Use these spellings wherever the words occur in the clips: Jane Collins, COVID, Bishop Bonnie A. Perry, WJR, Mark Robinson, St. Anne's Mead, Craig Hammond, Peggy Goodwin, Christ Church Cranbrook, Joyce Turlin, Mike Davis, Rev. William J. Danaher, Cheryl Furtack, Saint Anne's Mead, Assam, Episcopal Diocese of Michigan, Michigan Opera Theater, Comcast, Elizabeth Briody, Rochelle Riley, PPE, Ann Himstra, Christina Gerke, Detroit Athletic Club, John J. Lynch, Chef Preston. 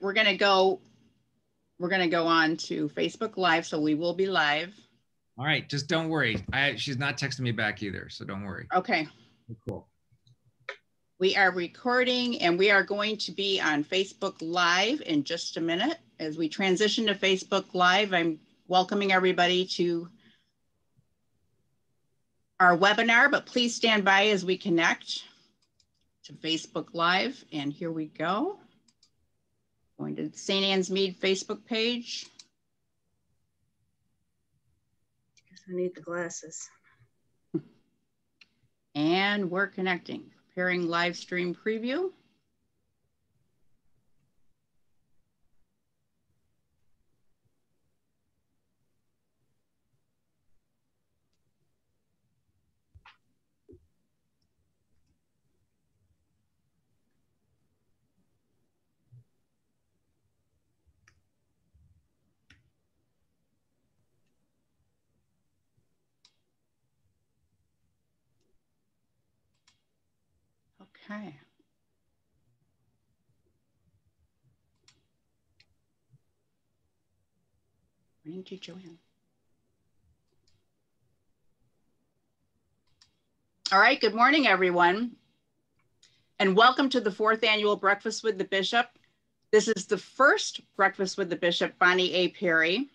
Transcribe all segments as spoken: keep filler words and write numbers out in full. we're going to go, we're going to go on to Facebook Live. So we will be live. All right. Just don't worry. I, she's not texting me back either. So don't worry. Okay. Cool. We are recording and we are going to be on Facebook Live in just a minute. As we transition to Facebook Live, I'm welcoming everybody to our webinar, but please stand by as we connect to Facebook Live. And here we go. Going to the Saint Anne's Mead Facebook page. Guess I need the glasses. And we're connecting. Preparing live stream preview. Okay. Morning to Joanne. All right, good morning, everyone. And welcome to the fourth annual Breakfast with the Bishop. This is the first Breakfast with the Bishop Bonnie A. Perry.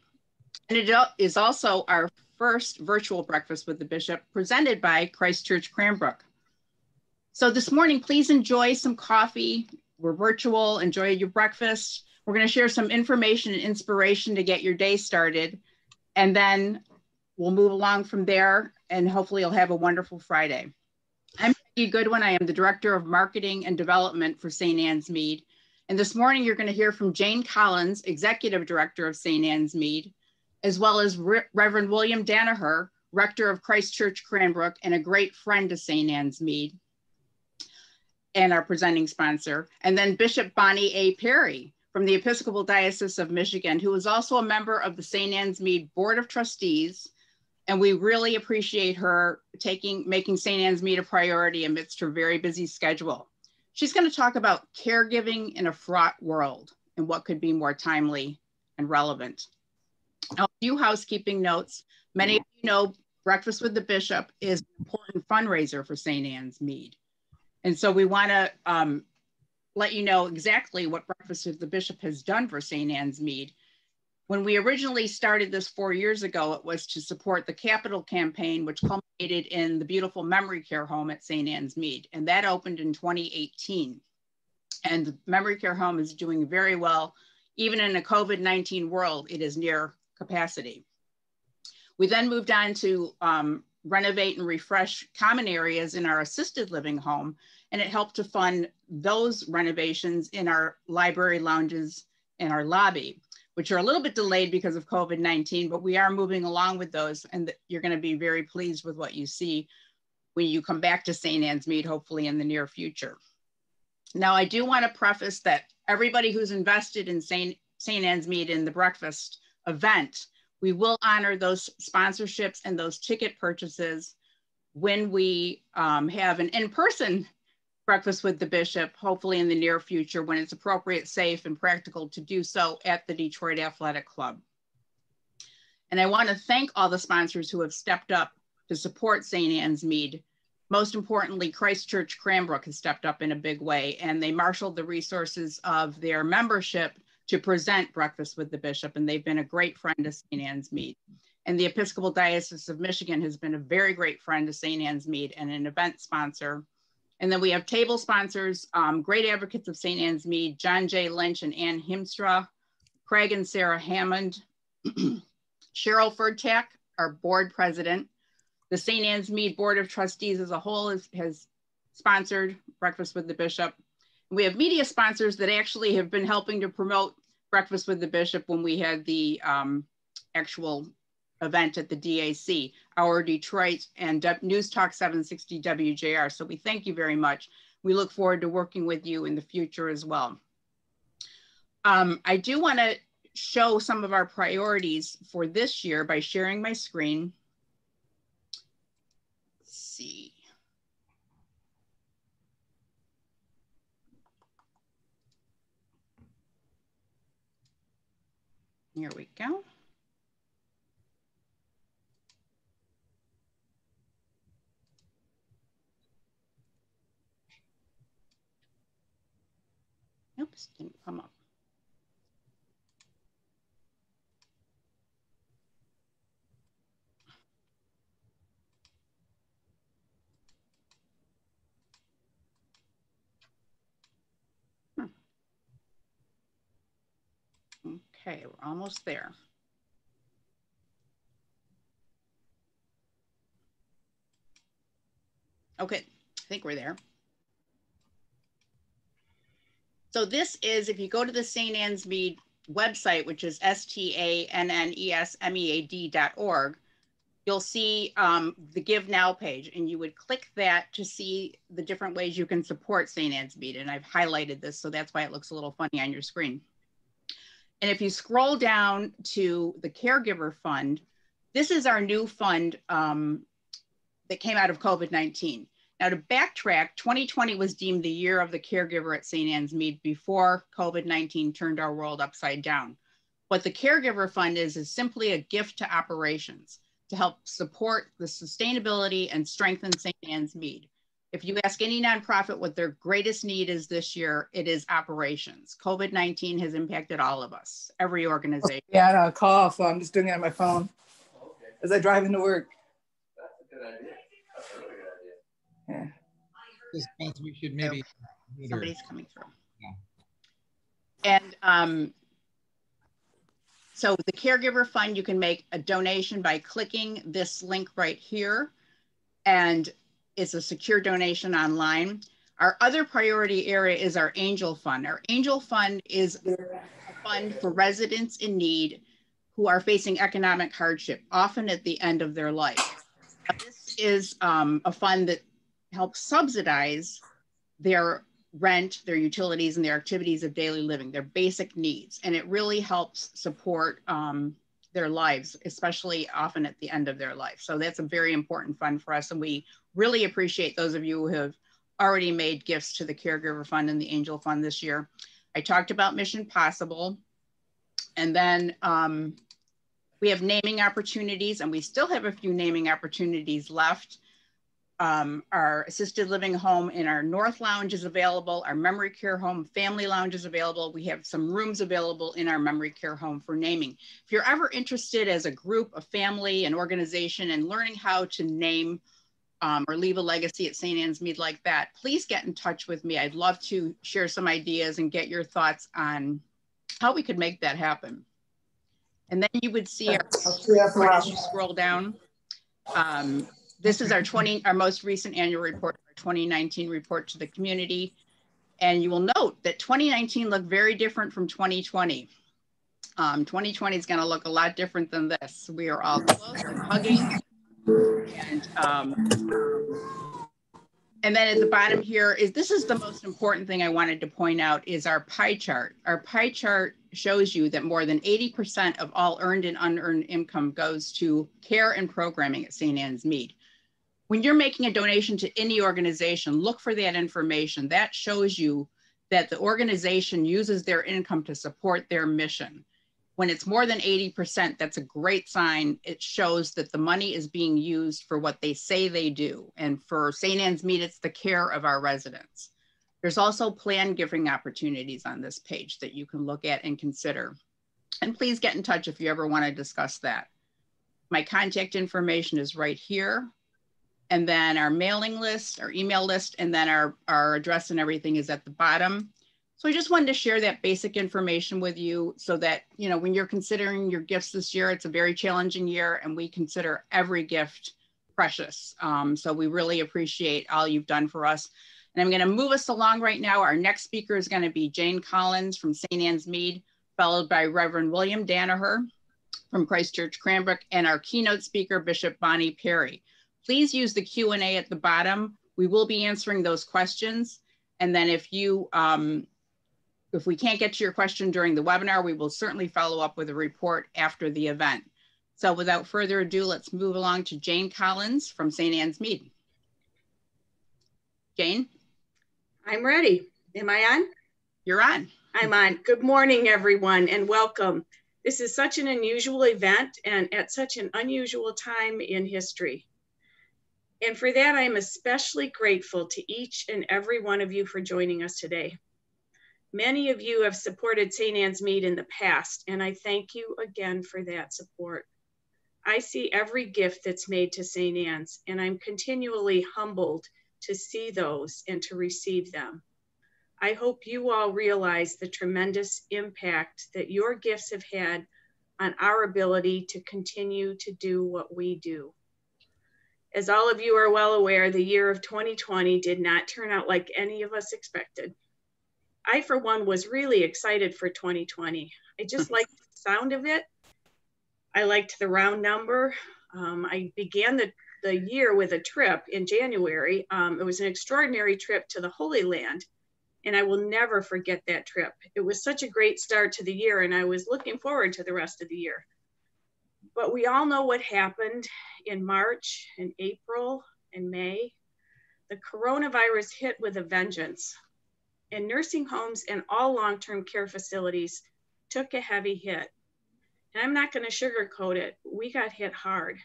And it is also our first virtual Breakfast with the Bishop presented by Christ Church Cranbrook. So this morning, please enjoy some coffee. We're virtual, enjoy your breakfast. We're gonna share some information and inspiration to get your day started. And then we'll move along from there and hopefully you'll have a wonderful Friday. I'm Peggy Goodwin. I am the Director of Marketing and Development for Saint Anne's Mead. And this morning you're gonna hear from Jane Collins, Executive Director of Saint Anne's Mead, as well as Re- Reverend William Danaher, Rector of Christ Church Cranbrook and a great friend to Saint Anne's Mead and our presenting sponsor, and then Bishop Bonnie A. Perry from the Episcopal Diocese of Michigan, who is also a member of the Saint Anne's Mead Board of Trustees. And we really appreciate her taking, making Saint Anne's Mead a priority amidst her very busy schedule. She's gonna talk about caregiving in a fraught world and what could be more timely and relevant. Now, a few housekeeping notes. Many of you know Breakfast with the Bishop is an important fundraiser for Saint Anne's Mead. And so we want to um, let you know exactly what Breakfast with the Bishop has done for Saint Anne's Mead. When we originally started this four years ago, it was to support the Capital Campaign, which culminated in the beautiful memory care home at Saint Anne's Mead. And that opened in twenty eighteen. And the memory care home is doing very well. Even in a COVID nineteen world, it is near capacity. We then moved on to um, renovate and refresh common areas in our assisted living home. And it helped to fund those renovations in our library lounges and our lobby, which are a little bit delayed because of COVID nineteen, but we are moving along with those. And you're gonna be very pleased with what you see when you come back to Saint Anne's Mead, hopefully in the near future. Now, I do wanna preface that everybody who's invested in Saint Anne's Mead in the breakfast event, we will honor those sponsorships and those ticket purchases when we um, have an in-person Breakfast with the Bishop, hopefully in the near future when it's appropriate, safe, and practical to do so at the Detroit Athletic Club. And I want to thank all the sponsors who have stepped up to support Saint Anne's Mead. Most importantly, Christ Church Cranbrook has stepped up in a big way, and they marshaled the resources of their membership to present Breakfast with the Bishop, and they've been a great friend to Saint Anne's Mead. And the Episcopal Diocese of Michigan has been a very great friend to Saint Anne's Mead and an event sponsor. And then we have table sponsors, um, great advocates of Saint Anne's Mead, John J. Lynch and Ann Himstra, Craig and Sarah Hammond, Cheryl Furtack, our board president. The Saint Anne's Mead Board of Trustees as a whole is, has sponsored Breakfast with the Bishop. We have media sponsors that actually have been helping to promote Breakfast with the Bishop when we had the um, actual event at the D A C, Our Detroit and News Talk seven sixty W J R. So we thank you very much. We look forward to working with you in the future as well. Um, I do want to show some of our priorities for this year by sharing my screen. Let's see. Here we go. Oops, didn't come up. Hmm. Okay, we're almost there. Okay, I think we're there. So this is, if you go to the Saint Anne's Mead website, which is S T A N N E S M E A D dot org, you'll see um, the Give Now page, and you would click that to see the different ways you can support Saint Anne's Mead. And I've highlighted this, so that's why it looks a little funny on your screen. And if you scroll down to the Caregiver Fund, this is our new fund um, that came out of COVID nineteen. Now, to backtrack, twenty twenty was deemed the year of the caregiver at Saint Anne's Mead before COVID nineteen turned our world upside down. What the Caregiver Fund is, is simply a gift to operations to help support the sustainability and strengthen Saint Anne's Mead. If you ask any nonprofit what their greatest need is this year, it is operations. COVID nineteen has impacted all of us, every organization. Oh, yeah, I had a call, so I'm just doing it on my phone okay. as I drive into work. That's a good idea. Yeah. This means we should maybe okay. somebody's coming through. Yeah. And um, so the Caregiver Fund, you can make a donation by clicking this link right here, and it's a secure donation online. Our other priority area is our Angel Fund. Our Angel Fund is a fund for residents in need who are facing economic hardship, often at the end of their life. Now, this is um, a fund that help subsidize their rent, their utilities, and their activities of daily living, their basic needs. And it really helps support um, their lives, especially often at the end of their life. So that's a very important fund for us. And we really appreciate those of you who have already made gifts to the Caregiver Fund and the Angel Fund this year. I talked about Mission Possible. And then um, we have naming opportunities, and we still have a few naming opportunities left. Um, our assisted living home in our North Lounge is available. Our memory care home family lounge is available. We have some rooms available in our memory care home for naming. If you're ever interested as a group, a family, an organization, and learning how to name um, or leave a legacy at Saint Anne's Mead like that, please get in touch with me. I'd love to share some ideas and get your thoughts on how we could make that happen. And then you would see our report as you scroll down. Um, This is our twenty, our most recent annual report, our twenty nineteen report to the community. And you will note that twenty nineteen looked very different from twenty twenty. Um, twenty twenty is gonna look a lot different than this. We are all close and hugging. And, um, and then at the bottom here is, this is the most important thing I wanted to point out, is our pie chart. Our pie chart shows you that more than eighty percent of all earned and unearned income goes to care and programming at Saint Anne's Mead. When you're making a donation to any organization, look for that information. That shows you that the organization uses their income to support their mission. When it's more than eighty percent, that's a great sign. It shows that the money is being used for what they say they do. And for Saint Anne's Mead, it's the care of our residents. There's also planned giving opportunities on this page that you can look at and consider. And please get in touch if you ever want to discuss that. My contact information is right here. And then our mailing list, our email list, and then our, our address and everything is at the bottom. So I just wanted to share that basic information with you so that, you know, when you're considering your gifts this year, it's a very challenging year, and we consider every gift precious. Um, so we really appreciate all you've done for us. And I'm gonna move us along right now. Our next speaker is gonna be Jane Collins from Saint Anne's Mead, followed by Reverend William Danaher from Christ Church Cranbrook, and our keynote speaker, Bishop Bonnie Perry. Please use the Q and A at the bottom. We will be answering those questions. And then if you, um, if we can't get to your question during the webinar, we will certainly follow up with a report after the event. So without further ado, let's move along to Jane Collins from Saint Anne's Mead. Jane? I'm ready. Am I on? You're on. I'm on. Good morning, everyone, and welcome. This is such an unusual event and at such an unusual time in history. And for that, I am especially grateful to each and every one of you for joining us today. Many of you have supported Saint Anne's Mead in the past, and I thank you again for that support. I see every gift that's made to Saint Anne's, and I'm continually humbled to see those and to receive them. I hope you all realize the tremendous impact that your gifts have had on our ability to continue to do what we do. As all of you are well aware, the year of twenty twenty did not turn out like any of us expected. I, for one, was really excited for twenty twenty. I just liked the sound of it. I liked the round number. Um, I began the, the year with a trip in January. Um, it was an extraordinary trip to the Holy Land, and I will never forget that trip. It was such a great start to the year, and I was looking forward to the rest of the year. But we all know what happened in March and April and May. The coronavirus hit with a vengeance, and nursing homes and all long-term care facilities took a heavy hit. And I'm not going to sugarcoat it. We got hit hard.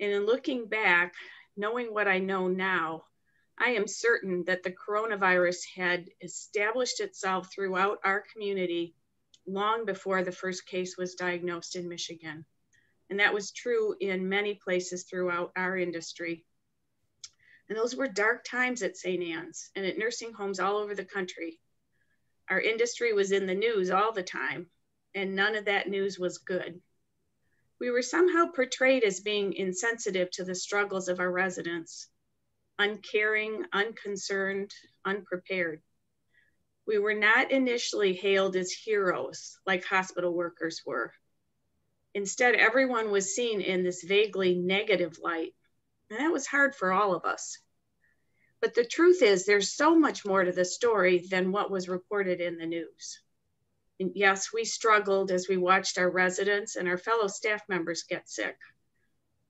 And in looking back, knowing what I know now, I am certain that the coronavirus had established itself throughout our community long before the first case was diagnosed in Michigan. And that was true in many places throughout our industry. And those were dark times at Saint Anne's and at nursing homes all over the country. Our industry was in the news all the time, and none of that news was good. We were somehow portrayed as being insensitive to the struggles of our residents, uncaring, unconcerned, unprepared. We were not initially hailed as heroes like hospital workers were. Instead, everyone was seen in this vaguely negative light. And that was hard for all of us. But the truth is, there's so much more to the story than what was reported in the news. And yes, we struggled as we watched our residents and our fellow staff members get sick.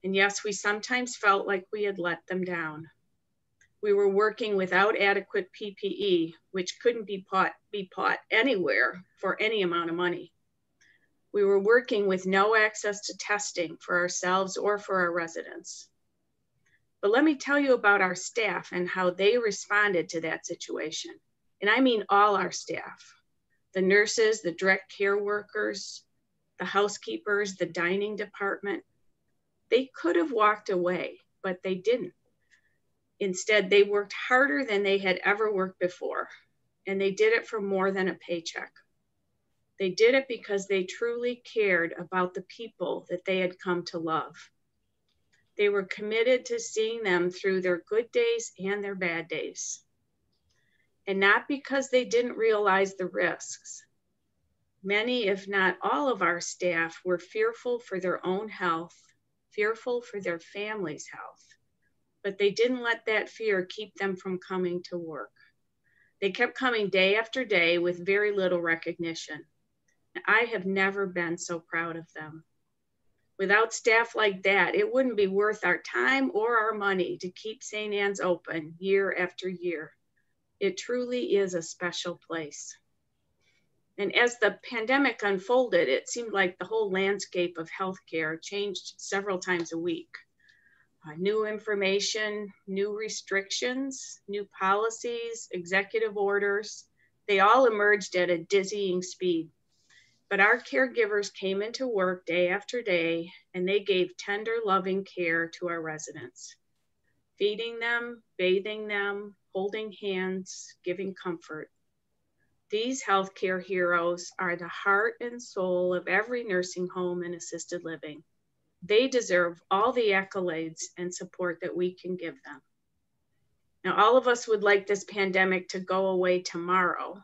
And yes, we sometimes felt like we had let them down. We were working without adequate P P E, which couldn't be bought, be bought anywhere for any amount of money. We were working with no access to testing for ourselves or for our residents. But let me tell you about our staff and how they responded to that situation. And I mean all our staff, the nurses, the direct care workers, the housekeepers, the dining department. They could have walked away, but they didn't. Instead, they worked harder than they had ever worked before, and they did it for more than a paycheck. They did it because they truly cared about the people that they had come to love. They were committed to seeing them through their good days and their bad days. And not because they didn't realize the risks. Many, if not all of our staff were fearful for their own health, fearful for their family's health, but they didn't let that fear keep them from coming to work. They kept coming day after day with very little recognition. I have never been so proud of them. Without staff like that, it wouldn't be worth our time or our money to keep Saint Anne's open year after year. It truly is a special place. And as the pandemic unfolded, it seemed like the whole landscape of healthcare changed several times a week. Uh, new information, new restrictions, new policies, executive orders, they all emerged at a dizzying speed. But our caregivers came into work day after day, and they gave tender, loving care to our residents, feeding them, bathing them, holding hands, giving comfort. These healthcare heroes are the heart and soul of every nursing home and assisted living. They deserve all the accolades and support that we can give them. Now, all of us would like this pandemic to go away tomorrow,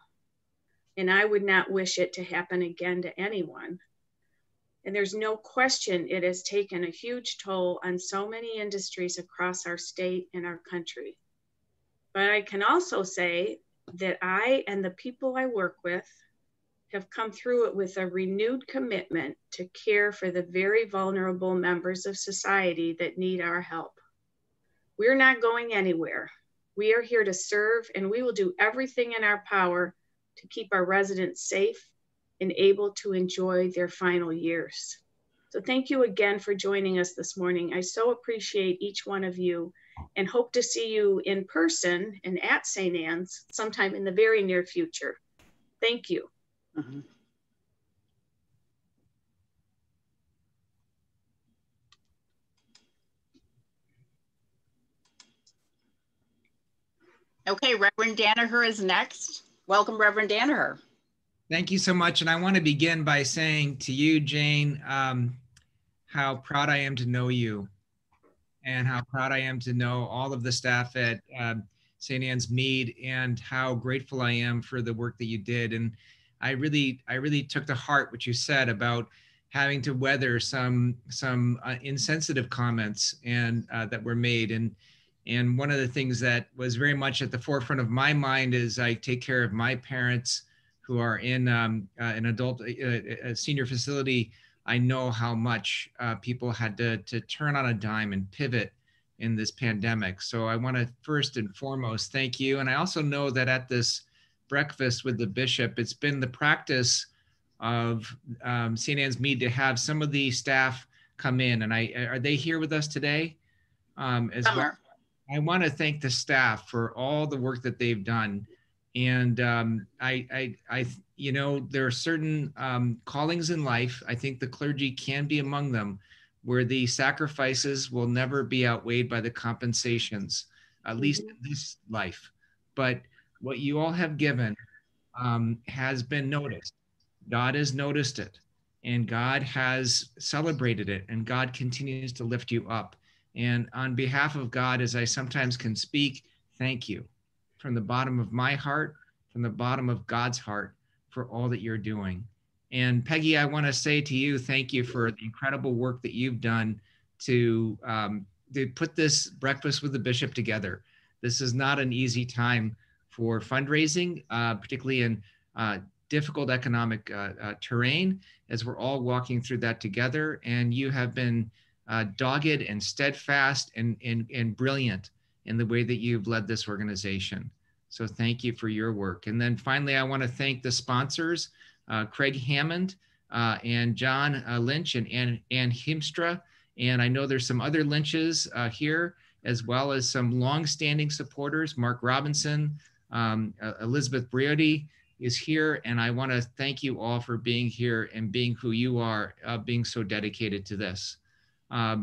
and I would not wish it to happen again to anyone. And there's no question it has taken a huge toll on so many industries across our state and our country. But I can also say that I and the people I work with have come through it with a renewed commitment to care for the very vulnerable members of society that need our help. We're not going anywhere. We are here to serve, and we will do everything in our power to keep our residents safe and able to enjoy their final years. So thank you again for joining us this morning. I so appreciate each one of you and hope to see you in person and at Saint Anne's sometime in the very near future. Thank you. Mm-hmm. Okay, Reverend Danaher is next. Welcome, Reverend Danaher. Thank you so much. And I want to begin by saying to you, Jane, um, how proud I am to know you and how proud I am to know all of the staff at uh, Saint Anne's Mead, and how grateful I am for the work that you did. And I really, I really took to heart what you said about having to weather some, some uh, insensitive comments and uh, that were made. And And one of the things that was very much at the forefront of my mind is I take care of my parents who are in um, uh, an adult, uh, a senior facility. I know how much uh, people had to, to turn on a dime and pivot in this pandemic. So I want to first and foremost thank you. And I also know that at this breakfast with the bishop, it's been the practice of um, Saint Anne's Mead to have some of the staff come in. And I are they here with us today? Um, as well? I want to thank the staff for all the work that they've done. And um, I, I, I, you know, there are certain um, callings in life. I think the clergy can be among them, where the sacrifices will never be outweighed by the compensations, at least in this life. But what you all have given um, has been noticed. God has noticed it, and God has celebrated it, and God continues to lift you up. And on behalf of God, as I sometimes can speak, thank you from the bottom of my heart, from the bottom of God's heart, for all that you're doing. And Peggy, I want to say to you, thank you for the incredible work that you've done to, um, to put this breakfast with the bishop together. This is not an easy time for fundraising, uh, particularly in uh, difficult economic uh, uh, terrain, as we're all walking through that together. And you have been Uh, dogged and steadfast and, and, and brilliant in the way that you've led this organization. So thank you for your work. And then finally, I want to thank the sponsors, uh, Craig Hammond uh, and John uh, Lynch and Ann, Ann Himstra. And I know there's some other Lynches uh, here, as well as some longstanding supporters. Mark Robinson, um, uh, Elizabeth Briody is here. And I want to thank you all for being here and being who you are, uh, being so dedicated to this. Um,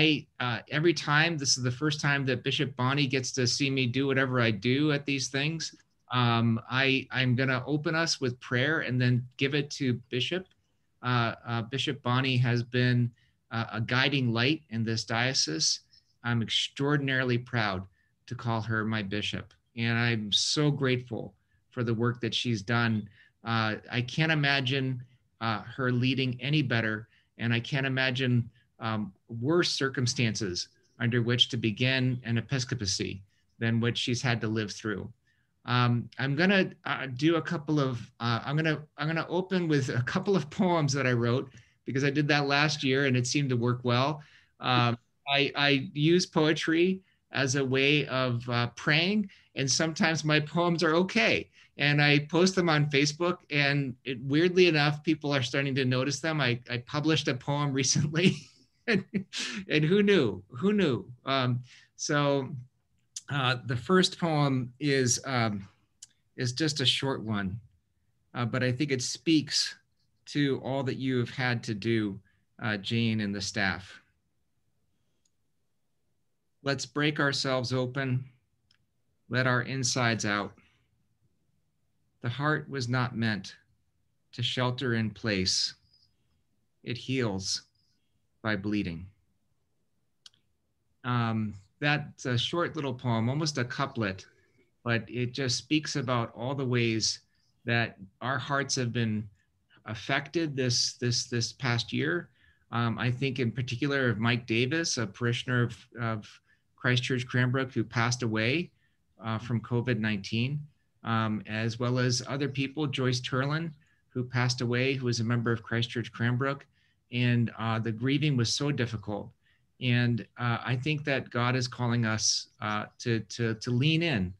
I, uh, every time, this is the first time that Bishop Bonnie gets to see me do whatever I do at these things. Um, I, I'm going to open us with prayer and then give it to Bishop. Uh, uh, Bishop Bonnie has been uh, a guiding light in this diocese. I'm extraordinarily proud to call her my bishop. And I'm so grateful for the work that she's done. Uh, I can't imagine uh, her leading any better. And I can't imagine Um, worse circumstances under which to begin an episcopacy than what she's had to live through. Um, I'm gonna uh, do a couple of, uh, I'm gonna I'm gonna open with a couple of poems that I wrote, because I did that last year and it seemed to work well. Um, I, I use poetry as a way of uh, praying, and sometimes my poems are okay. And I post them on Facebook, and it, weirdly enough, people are starting to notice them. I, I published a poem recently. And, and who knew? Who knew? Um, so uh, the first poem is, um, is just a short one, uh, but I think it speaks to all that you have had to do, uh, Jane and the staff. Let's break ourselves open, let our insides out. The heart was not meant to shelter in place. It heals by bleeding. Um, that's a short little poem, almost a couplet, but it just speaks about all the ways that our hearts have been affected this this this past year. Um, I think in particular of Mike Davis, a parishioner of, of Christ Church Cranbrook, who passed away uh, from COVID nineteen, um, as well as other people, Joyce Turlin, who passed away, who was a member of Christ Church Cranbrook. And uh, the grieving was so difficult. And uh, I think that God is calling us uh, to, to, to lean in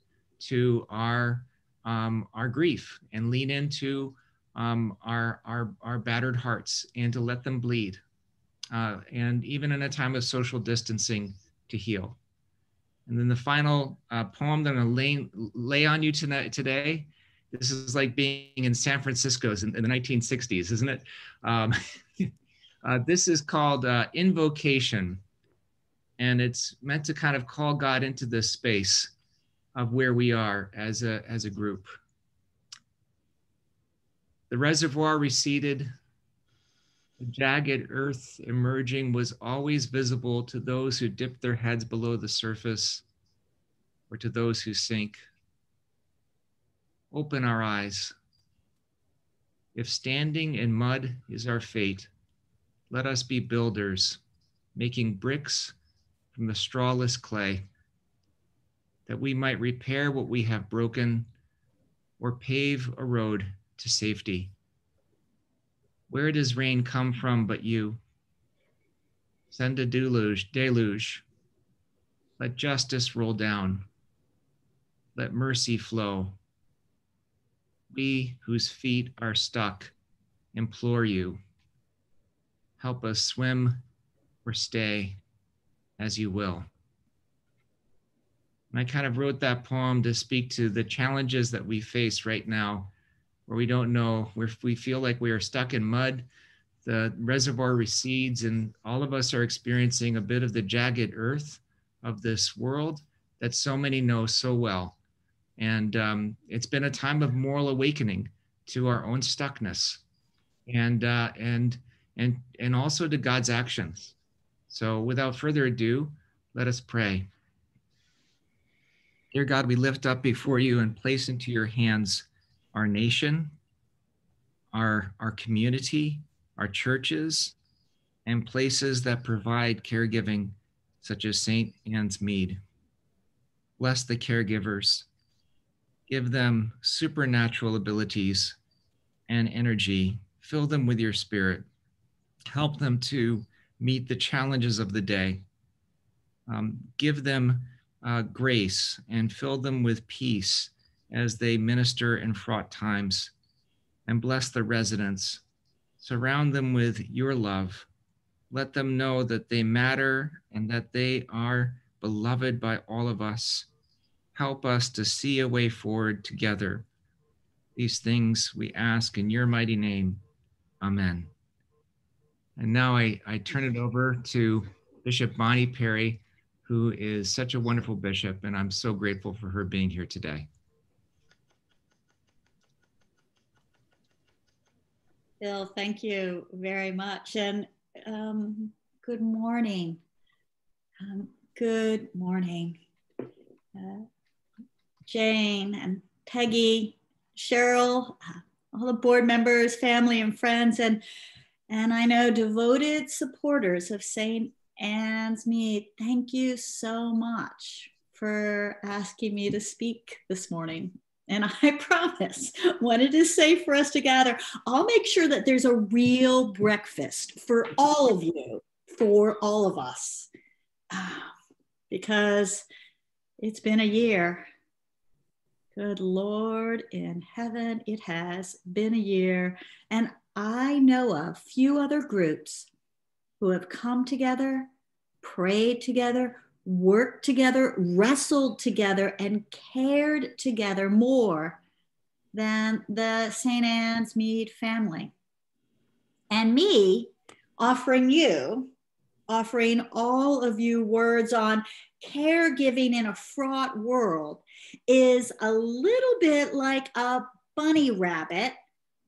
to our, um, our grief and lean into um, our, our, our battered hearts and to let them bleed. Uh, and even in a time of social distancing, to heal. And then the final uh, poem that I'm gonna lay, lay on you tonight, today, this is like being in San Francisco's in, in the nineteen sixties, isn't it? Um, uh, this is called uh, Invocation. And it's meant to kind of call God into this space of where we are as a, as a group. The reservoir receded, the jagged earth emerging was always visible to those who dip their heads below the surface or to those who sink. Open our eyes. If standing in mud is our fate, let us be builders, making bricks from the strawless clay, that we might repair what we have broken or pave a road to safety. Where does rain come from but you? Send a deluge, deluge. Let justice roll down. Let mercy flow. We whose feet are stuck implore you. Help us swim or stay as you will. And I kind of wrote that poem to speak to the challenges that we face right now, where we don't know, where we feel like we are stuck in mud, the reservoir recedes, and all of us are experiencing a bit of the jagged earth of this world that so many know so well. And um, it's been a time of moral awakening to our own stuckness and, uh, and, and, and also to God's actions. So without further ado, let us pray. Dear God, we lift up before you and place into your hands our nation, our, our community, our churches, and places that provide caregiving, such as Saint Anne's Mead. Bless the caregivers. Give them supernatural abilities and energy. Fill them with your spirit. Help them to meet the challenges of the day. Um, give them uh, grace and fill them with peace as they minister in fraught times, and bless the residents. Surround them with your love. Let them know that they matter and that they are beloved by all of us. Help us to see a way forward together. These things we ask in your mighty name. Amen. And now I, I turn it over to Bishop Bonnie Perry, who is such a wonderful bishop, and I'm so grateful for her being here today. Bill, thank you very much, and um, good morning. Um, good morning. Uh, Jane and Peggy, Cheryl, uh, all the board members, family and friends, and And I know devoted supporters of Saint Anne's Mead, thank you so much for asking me to speak this morning. And I promise, when it is safe for us to gather, I'll make sure that there's a real breakfast for all of you, for all of us, uh, because it's been a year. Good Lord in heaven, it has been a year. And I know of few other groups who have come together, prayed together, worked together, wrestled together, and cared together more than the Saint Anne's Mead family. And me offering you, offering all of you words on caregiving in a fraught world is a little bit like a bunny rabbit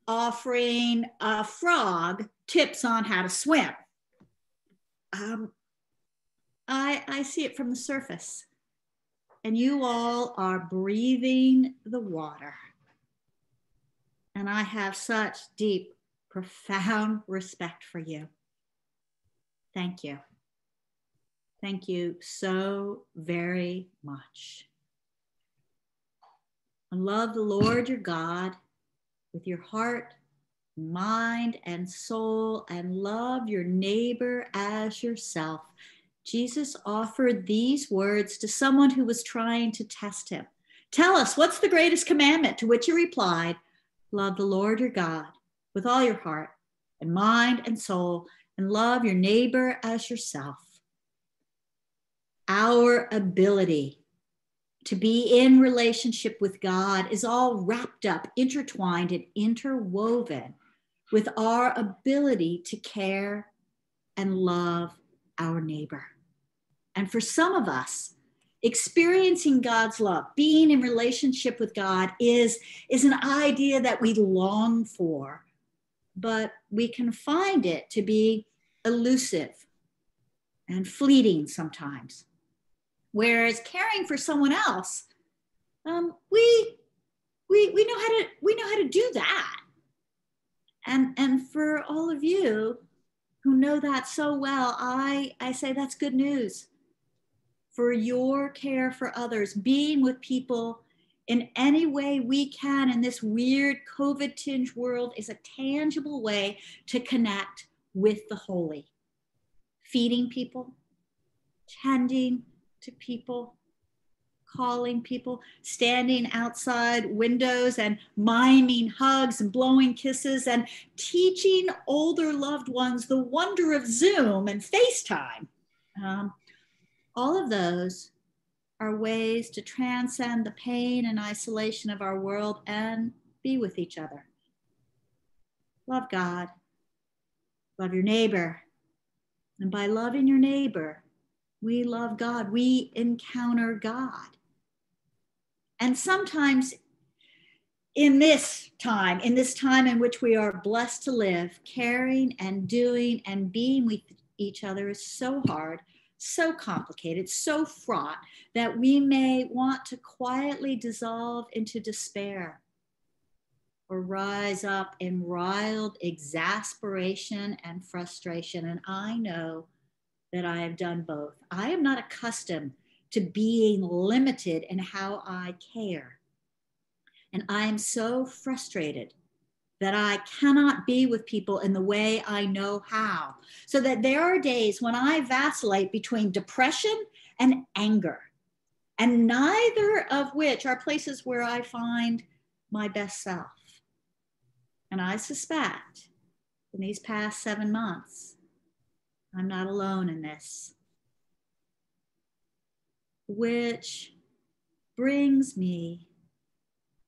offering a frog tips on how to swim. Um, I, I see it from the surface, and you all are breathing the water. And I have such deep, profound respect for you. Thank you. Thank you so very much. And love the Lord your God with your heart, mind, and soul, and love your neighbor as yourself. Jesus offered these words to someone who was trying to test him. Tell us, what's the greatest commandment? To which he replied, love the Lord your God with all your heart and mind and soul, and love your neighbor as yourself. Our ability to be in relationship with God is all wrapped up, intertwined, and interwoven with our ability to care and love our neighbor. And for some of us, experiencing God's love, being in relationship with God is, is an idea that we long for, but we can find it to be elusive and fleeting sometimes. Whereas caring for someone else, um, we, we, we, know how to, we know how to do that. And, and for all of you who know that so well, I, I say that's good news. For your care for others, being with people in any way we can in this weird COVID-tinged world is a tangible way to connect with the holy. Feeding people, tending to people, calling people, standing outside windows and miming hugs and blowing kisses, and teaching older loved ones the wonder of Zoom and FaceTime. Um, All of those are ways to transcend the pain and isolation of our world and be with each other. Love God, love your neighbor. And by loving your neighbor, we love God, we encounter God. And sometimes in this time, in this time in which we are blessed to live, caring and doing and being with each other is so hard, so complicated, so fraught, that we may want to quietly dissolve into despair or rise up in wild exasperation and frustration. And I know that I have done both. I am not accustomed to being limited in how I care. And I am so frustrated that I cannot be with people in the way I know how. So that there are days when I vacillate between depression and anger, and neither of which are places where I find my best self. And I suspect in these past seven months, I'm not alone in this. Which brings me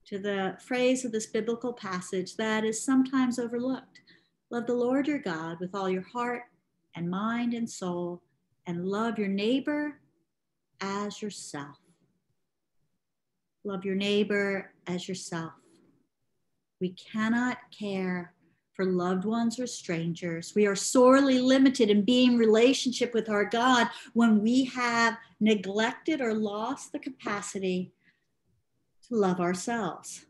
to the phrase of this biblical passage that is sometimes overlooked. Love the Lord your God with all your heart and mind and soul, and love your neighbor as yourself. Love your neighbor as yourself. We cannot care for loved ones or strangers. We are sorely limited in being in relationship with our God when we have neglected or lost the capacity love ourselves.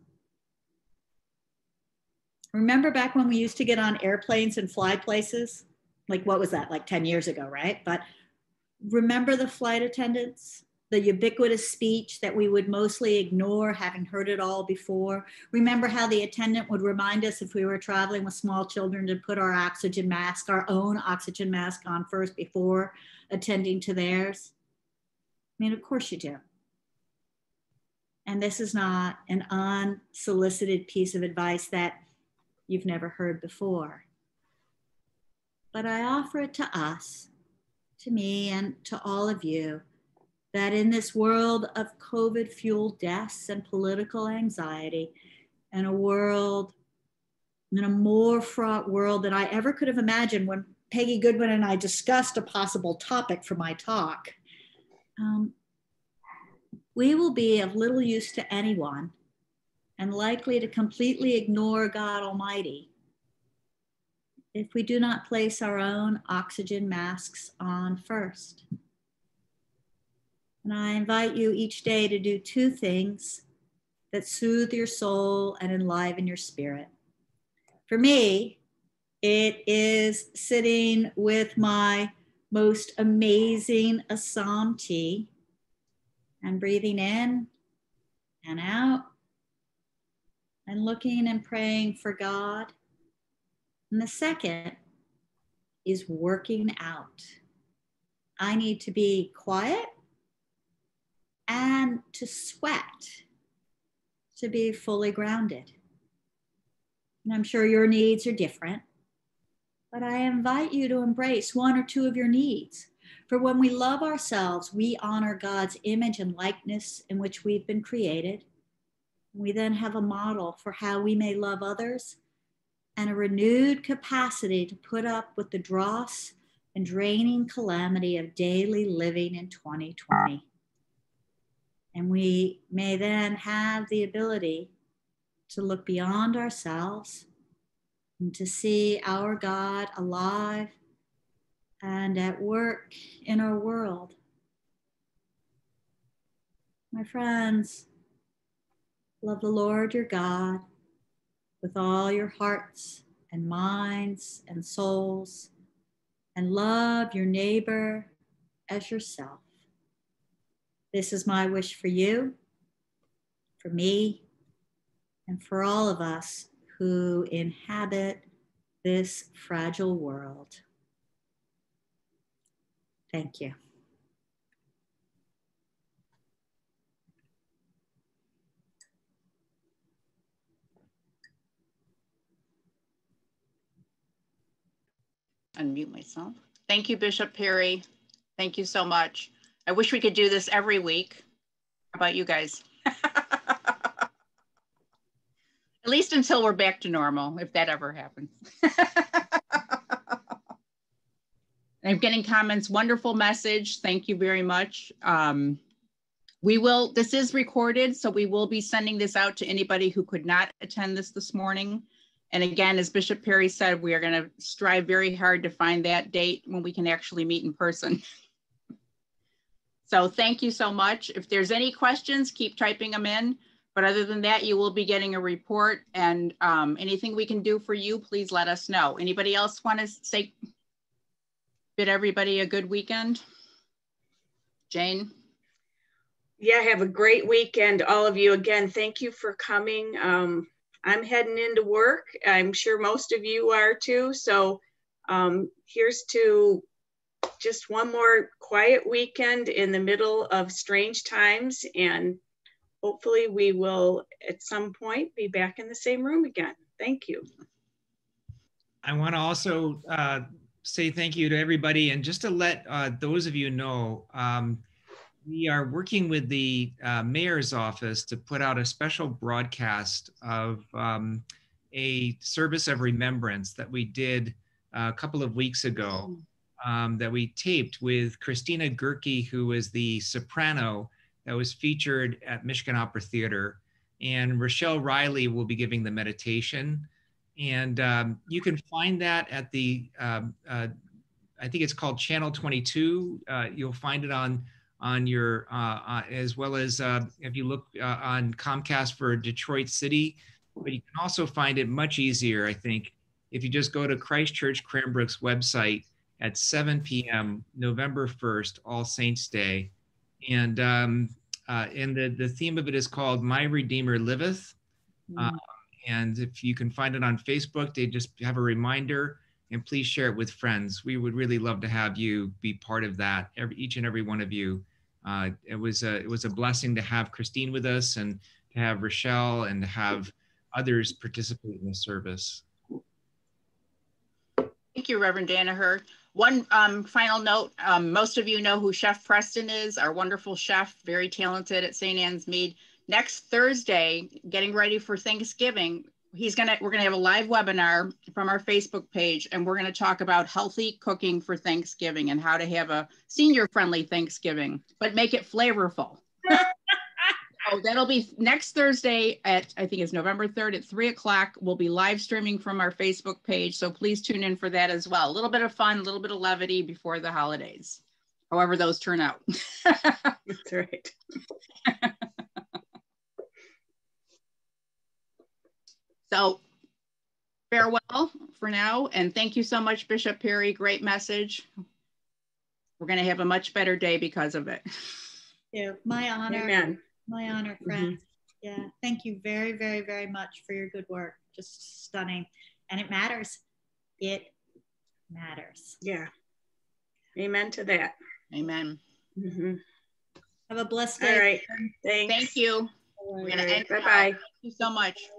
Remember back when we used to get on airplanes and fly places? Like, what was that, like ten years ago, right? But remember the flight attendants, the ubiquitous speech that we would mostly ignore, having heard it all before. Remember how the attendant would remind us if we were traveling with small children to put our oxygen mask, our own oxygen mask on first before attending to theirs? I mean, of course you do. And this is not an unsolicited piece of advice that you've never heard before. But I offer it to us, to me, and to all of you, that in this world of COVID-fueled deaths and political anxiety, and a world, in a more fraught world than I ever could have imagined when Peggy Goodwin and I discussed a possible topic for my talk, um, we will be of little use to anyone and likely to completely ignore God Almighty if we do not place our own oxygen masks on first. And I invite you each day to do two things that soothe your soul and enliven your spirit. For me, it is sitting with my most amazing Assam tea and breathing in and out and looking and praying for God. And the second is working out. I need to be quiet and to sweat to be fully grounded. and I'm sure your needs are different, but I invite you to embrace one or two of your needs. For when we love ourselves, we honor God's image and likeness in which we've been created. We then have a model for how we may love others and a renewed capacity to put up with the dross and draining calamity of daily living in twenty twenty. And we may then have the ability to look beyond ourselves and to see our God alive and at work in our world. My friends, love the Lord your God with all your hearts and minds and souls, and love your neighbor as yourself. This is my wish for you, for me, and for all of us who inhabit this fragile world. Thank you. Unmute myself. Thank you, Bishop Perry. Thank you so much. I wish we could do this every week. How about you guys? At least until we're back to normal, if that ever happens. I'm getting comments, wonderful message. Thank you very much. Um, we will, this is recorded, so we will be sending this out to anybody who could not attend this this morning. And again, as Bishop Perry said, we are going to strive very hard to find that date when we can actually meet in person. So thank you so much. If there's any questions, keep typing them in. But other than that, you will be getting a report, and um, anything we can do for you, please let us know. Anybody else want to say? Bid everybody a good weekend. Jane? Yeah, have a great weekend, all of you. Again, thank you for coming. Um, I'm heading into work. I'm sure most of you are too. So um, here's to just one more quiet weekend in the middle of strange times. And hopefully we will at some point be back in the same room again. Thank you. I want to also uh, say thank you to everybody. And just to let uh, those of you know, um, we are working with the uh, mayor's office to put out a special broadcast of um, a service of remembrance that we did a couple of weeks ago, um, that we taped with Christina Gerke, who is the soprano that was featured at Michigan Opera Theater. And Rochelle Riley will be giving the meditation. And um, you can find that at the, um, uh, I think it's called Channel twenty-two. Uh, you'll find it on on your, uh, uh, as well as uh, if you look uh, on Comcast for Detroit City, but you can also find it much easier, I think, if you just go to Christ Church Cranbrook's website at seven p m November first, All Saints Day. And, um, uh, and the, the theme of it is called My Redeemer Liveth. Mm. Um, And if you can find it on Facebook, they just have a reminder, and please share it with friends. We would really love to have you be part of that, every, each and every one of you. Uh, it was a, it was a blessing to have Christine with us, and to have Rochelle, and to have others participate in the service. Thank you, Reverend Danaher. One um, final note, um, most of you know who Chef Preston is, our wonderful chef, very talented at Saint Anne's Mead. Next Thursday, getting ready for Thanksgiving, he's gonna we're gonna have a live webinar from our Facebook page, and we're gonna talk about healthy cooking for Thanksgiving and how to have a senior-friendly Thanksgiving, but make it flavorful. So that'll be next Thursday at, I think it's November third at three o'clock. We'll be live streaming from our Facebook page, so please tune in for that as well. A little bit of fun, a little bit of levity before the holidays, however those turn out. That's right. So farewell for now, and thank you so much, Bishop Perry. Great message. We're going to have a much better day because of it. Yeah, my honor. Amen. My honor, friends. Mm-hmm. Yeah, thank you very, very, very much for your good work. Just stunning, and it matters. It matters. Yeah. Amen to that. Amen. Mm-hmm. Have a blessed day. All right. Thanks. Thank you. All right. Bye bye. Thank you so much.